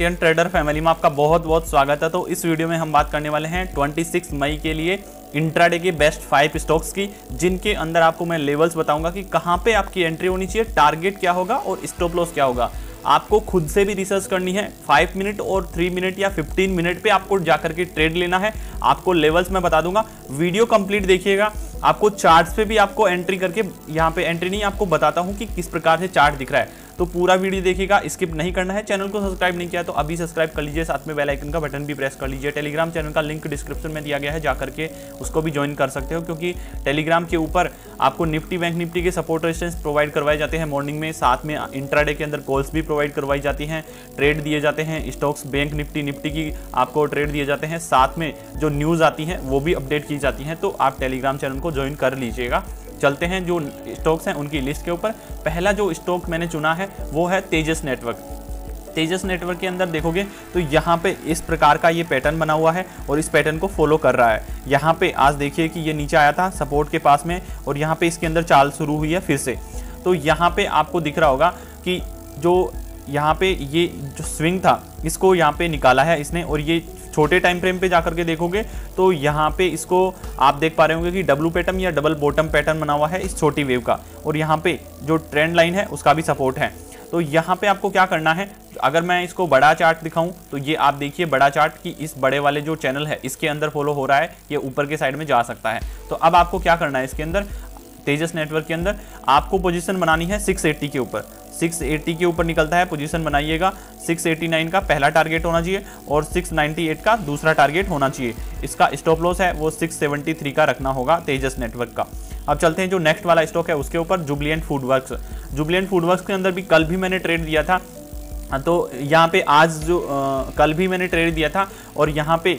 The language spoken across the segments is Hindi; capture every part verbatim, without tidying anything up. आईआईटीएन ट्रेडर फैमिली में आपका बहुत बहुत स्वागत है। तो इस वीडियो में हम बात करने वाले हैं छब्बीस मई के लिए इंट्राडे के बेस्ट फाइव स्टॉक्स की, जिनके अंदर आपको मैं लेवल्स बताऊंगा कि कहां पे आपकी एंट्री होनी चाहिए, टारगेट क्या होगा और स्टॉप लॉस क्या होगा। आपको खुद से भी रिसर्च करनी है। फाइव मिनट और थ्री मिनट या फिफ्टीन मिनट पे आपको जाकर के ट्रेड लेना है। आपको लेवल्स मैं बता दूंगा, वीडियो कंप्लीट देखिएगा। आपको चार्ट्स पे भी आपको एंट्री करके, यहाँ पे एंट्री नहीं, आपको बताता हूँ कि किस प्रकार से चार्ट दिख रहा है। तो पूरा वीडियो देखिएगा, स्किप नहीं करना है। चैनल को सब्सक्राइब नहीं किया तो अभी सब्सक्राइब कर लीजिए, साथ में बेल आइकन का बटन भी प्रेस कर लीजिए। टेलीग्राम चैनल का लिंक डिस्क्रिप्शन में दिया गया है, जाकर के उसको भी ज्वाइन कर सकते हो, क्योंकि टेलीग्राम के ऊपर आपको निफ्टी बैंक निफ्टी के सपोर्ट रेजिस्टेंस प्रोवाइड करवाए जाते हैं मॉर्निंग में, साथ में इंट्राडे के अंदर कॉल्स भी प्रोवाइड करवाई जाती हैं, ट्रेड दिए जाते हैं, स्टॉक्स बैंक निफ्टी निफ्टी की आपको ट्रेड दिए जाते हैं, साथ में जो न्यूज़ आती हैं वो भी अपडेट की जाती हैं। तो आप टेलीग्राम चैनल को ज्वाइन कर लीजिएगा। चलते हैं जो स्टॉक्स हैं उनकी लिस्ट के ऊपर। पहला जो स्टॉक मैंने चुना है वो है तेजस नेटवर्क। तेजस नेटवर्क के अंदर देखोगे तो यहाँ पे इस प्रकार का ये पैटर्न बना हुआ है और इस पैटर्न को फॉलो कर रहा है। यहाँ पे आज देखिए कि ये नीचे आया था सपोर्ट के पास में, और यहाँ पे इसके अंदर चाल शुरू हुई है फिर से। तो यहाँ पे आपको दिख रहा होगा कि जो यहाँ पे ये जो स्विंग था इसको यहाँ पे निकाला है इसने, और ये छोटे टाइम फ्रेम पे जाकर के देखोगे तो यहाँ पे इसको आप देख पा रहे होंगे कि डब्लू पैटर्न या डबल बॉटम पैटर्न बना हुआ है इस छोटी वेव का, और यहाँ पे जो ट्रेंड लाइन है उसका भी सपोर्ट है। तो यहाँ पे आपको क्या करना है, अगर मैं इसको बड़ा चार्ट दिखाऊं तो ये आप देखिए बड़ा चार्ट कि इस बड़े वाले जो चैनल है इसके अंदर फॉलो हो रहा है, ये ऊपर के साइड में जा सकता है। तो अब आपको क्या करना है, इसके अंदर तेजस नेटवर्क के अंदर आपको पोजीशन बनानी है सिक्स एटी के ऊपर। सिक्स एटी के ऊपर निकलता है पोजीशन बनाइएगा। सिक्स एटी नाइन का पहला टारगेट होना चाहिए और सिक्स नाइंटी एट का दूसरा टारगेट होना चाहिए। इसका स्टॉप लॉस है वो सिक्स सेवेंटी थ्री का रखना होगा तेजस नेटवर्क का। अब चलते हैं जो नेक्स्ट वाला स्टॉक है उसके ऊपर, जुबिलेंट फूडवर्क्स। जुबिलेंट फूडवर्क्स के अंदर भी कल भी मैंने ट्रेड दिया था, तो यहाँ पे आज जो आ, कल भी मैंने ट्रेड दिया था, और यहाँ पे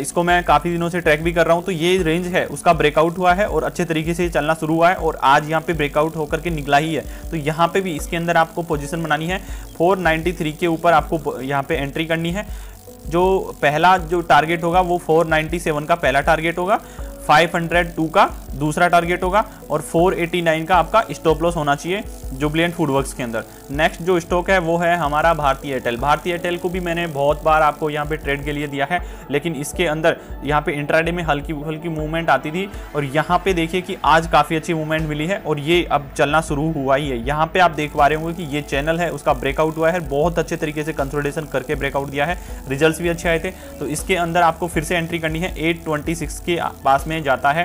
इसको मैं काफ़ी दिनों से ट्रैक भी कर रहा हूं। तो ये रेंज है उसका ब्रेकआउट हुआ है और अच्छे तरीके से चलना शुरू हुआ है, और आज यहाँ पे ब्रेकआउट होकर के निकला ही है। तो यहाँ पे भी इसके अंदर आपको पोजीशन बनानी है। फोर नाइंटी थ्री के ऊपर आपको यहाँ पे एंट्री करनी है। जो पहला जो टारगेट होगा वो फोर नाइंटी सेवन का पहला टारगेट होगा, फाइव हंड्रेड टू का दूसरा टारगेट होगा, और फोर एटी नाइन का आपका स्टॉप लॉस होना चाहिए जुबिलेंट फूडवर्क्स के अंदर। नेक्स्ट जो स्टॉक है वो है हमारा भारती एयरटेल। भारती एयरटेल को भी मैंने बहुत बार आपको यहाँ पे ट्रेड के लिए दिया है, लेकिन इसके अंदर यहाँ पे इंट्राडे में हल्की हल्की मूवमेंट आती थी, और यहाँ पे देखिए कि आज काफ़ी अच्छी मूवमेंट मिली है और ये अब चलना शुरू हुआ ही है। यहाँ पर आप देख पा रहे होंगे कि ये चैनल है उसका ब्रेकआउट हुआ है, बहुत अच्छे तरीके से कंसोलिडेशन करके ब्रेकआउट दिया है, रिजल्ट भी अच्छे आए थे। तो इसके अंदर आपको फिर से एंट्री करनी है, एट ट्वेंटी सिक्स के पास में जाता है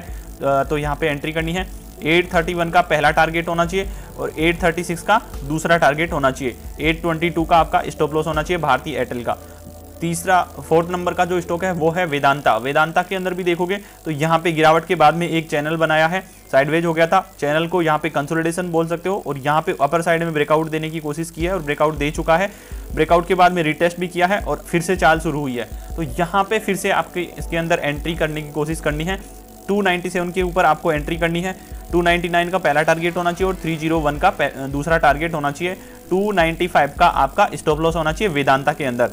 तो यहाँ पे एंट्री करनी है। एट थर्टी वन का पहला टारगेट होना चाहिए और एट थर्टी सिक्स का दूसरा टारगेट होना चाहिए। एट ट्वेंटी टू का आपका स्टॉप लॉस होना चाहिए भारती एयरटेल का। तीसरा फोर्थ नंबर का जो स्टॉक है वो है वेदांता। वेदांता के अंदर भी देखोगे तो यहाँ पे गिरावट के बाद में एक चैनल बनाया है, साइडवेज हो गया था चैनल को, यहाँ पे कंसोलिडेशन बोल सकते हो, और यहाँ पे अपर साइड में ब्रेकआउट देने की कोशिश की है और ब्रेकआउट दे चुका है। ब्रेकआउट के बाद में रिटेस्ट भी किया है और फिर से चाल शुरू हुई है। तो यहाँ पे फिर से आपके इसके अंदर एंट्री करने की कोशिश करनी है। टू नाइंटी सेवन के ऊपर आपको एंट्री करनी है। टू नाइंटी नाइन का पहला टारगेट होना चाहिए और थ्री जीरो वन का दूसरा टारगेट होना चाहिए। टू नाइंटी फाइव का आपका स्टॉप लॉस होना चाहिए वेदांता के अंदर।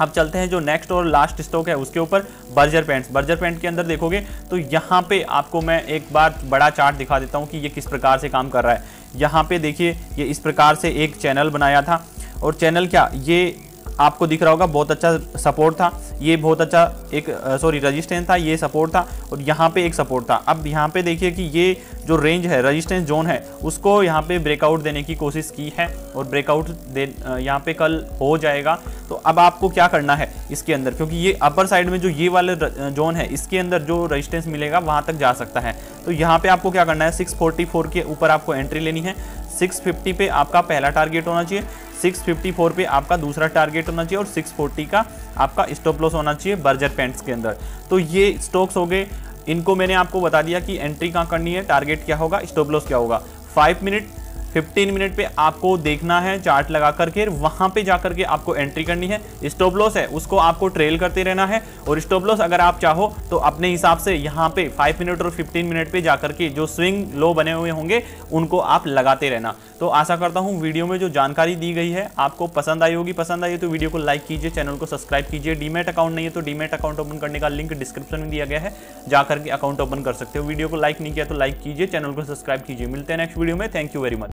अब चलते हैं जो नेक्स्ट और लास्ट स्टॉक है उसके ऊपर, बर्जर पेंट्स। बर्जर पेंट के अंदर देखोगे तो यहाँ पे आपको मैं एक बार बड़ा चार्ट दिखा देता हूँ कि ये किस प्रकार से काम कर रहा है। यहाँ पे देखिए ये इस प्रकार से एक चैनल बनाया था, और चैनल क्या, ये आपको दिख रहा होगा बहुत अच्छा सपोर्ट था, ये बहुत अच्छा एक सॉरी रेजिस्टेंस था, ये सपोर्ट था, और यहाँ पे एक सपोर्ट था। अब यहाँ पे देखिए कि ये जो रेंज है रेजिस्टेंस जोन है उसको यहाँ पे ब्रेकआउट देने की कोशिश की है, और ब्रेकआउट दे यहाँ पे कल हो जाएगा। तो अब आपको क्या करना है इसके अंदर, क्योंकि ये अपर साइड में जो ये वाले जोन है इसके अंदर जो रेजिस्टेंस मिलेगा वहाँ तक जा सकता है। तो यहाँ पे आपको क्या करना है, सिक्स फोर्टी फोर के ऊपर आपको एंट्री लेनी है। सिक्स फिफ्टी पे आपका पहला टारगेट होना चाहिए, सिक्स फिफ्टी फोर पे आपका दूसरा टारगेट होना चाहिए, और सिक्स फोर्टी का आपका स्टॉप लॉस होना चाहिए बर्जर पेंट्स के अंदर। तो ये स्टॉक्स हो गए, इनको मैंने आपको बता दिया कि एंट्री कहाँ करनी है, टारगेट क्या होगा, स्टॉप लॉस क्या होगा। फाइव मिनट फिफ्टीन मिनट पे आपको देखना है चार्ट लगा करके, वहाँ पे जाकर के आपको एंट्री करनी है। स्टॉप लॉस है उसको आपको ट्रेल करते रहना है, और स्टॉप लॉस अगर आप चाहो तो अपने हिसाब से यहाँ पे फाइव मिनट और फिफ्टीन मिनट पे जाकर के जो स्विंग लो बने हुए होंगे उनको आप लगाते रहना। तो आशा करता हूँ वीडियो में जो जानकारी दी गई है आपको पसंद आई होगी। पसंद आई तो वीडियो को लाइक कीजिए, चैनल को सब्सक्राइब कीजिए। डीमेट अकाउंट नहीं है तो डीमेट अकाउंट ओपन करने का लिंक डिस्क्रिप्शन में दिया गया है, जाकर के अकाउंट ओपन कर सकते हो। वीडियो को लाइक नहीं किया तो लाइक कीजिए, चैनल को सब्सक्राइब कीजिए। मिलते हैं नेक्स्ट वीडियो में। Thank you very much.